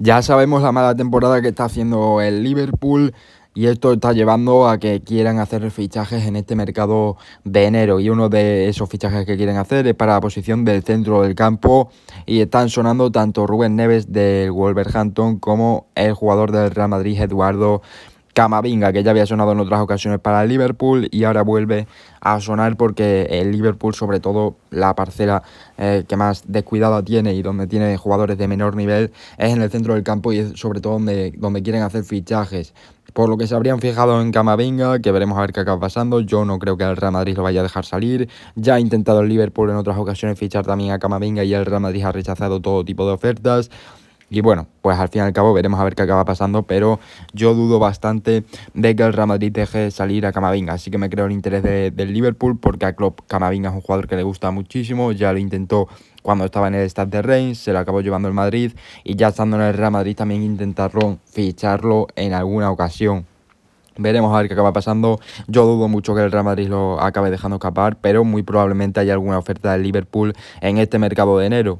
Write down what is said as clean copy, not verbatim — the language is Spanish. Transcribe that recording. Ya sabemos la mala temporada que está haciendo el Liverpool y esto está llevando a que quieran hacer fichajes en este mercado de enero, y uno de esos fichajes que quieren hacer es para la posición del centro del campo, y están sonando tanto Rubén Neves del Wolverhampton como el jugador del Real Madrid Eduardo Camavinga, que ya había sonado en otras ocasiones para el Liverpool y ahora vuelve a sonar porque el Liverpool, sobre todo la parcela que más descuidada tiene y donde tiene jugadores de menor nivel, es en el centro del campo, y es sobre todo donde quieren hacer fichajes. Por lo que se habrían fijado en Camavinga, que veremos a ver qué acaba pasando. Yo no creo que el Real Madrid lo vaya a dejar salir. Ya ha intentado el Liverpool en otras ocasiones fichar también a Camavinga y el Real Madrid ha rechazado todo tipo de ofertas. Y bueno, pues al fin y al cabo veremos a ver qué acaba pasando, pero yo dudo bastante de que el Real Madrid deje salir a Camavinga. Así que me creo el interés del Liverpool, porque a Klopp Camavinga es un jugador que le gusta muchísimo. Ya lo intentó cuando estaba en el Stade de Reims, se lo acabó llevando el Madrid, y ya estando en el Real Madrid también intentaron ficharlo en alguna ocasión. Veremos a ver qué acaba pasando. Yo dudo mucho que el Real Madrid lo acabe dejando escapar, pero muy probablemente haya alguna oferta del Liverpool en este mercado de enero.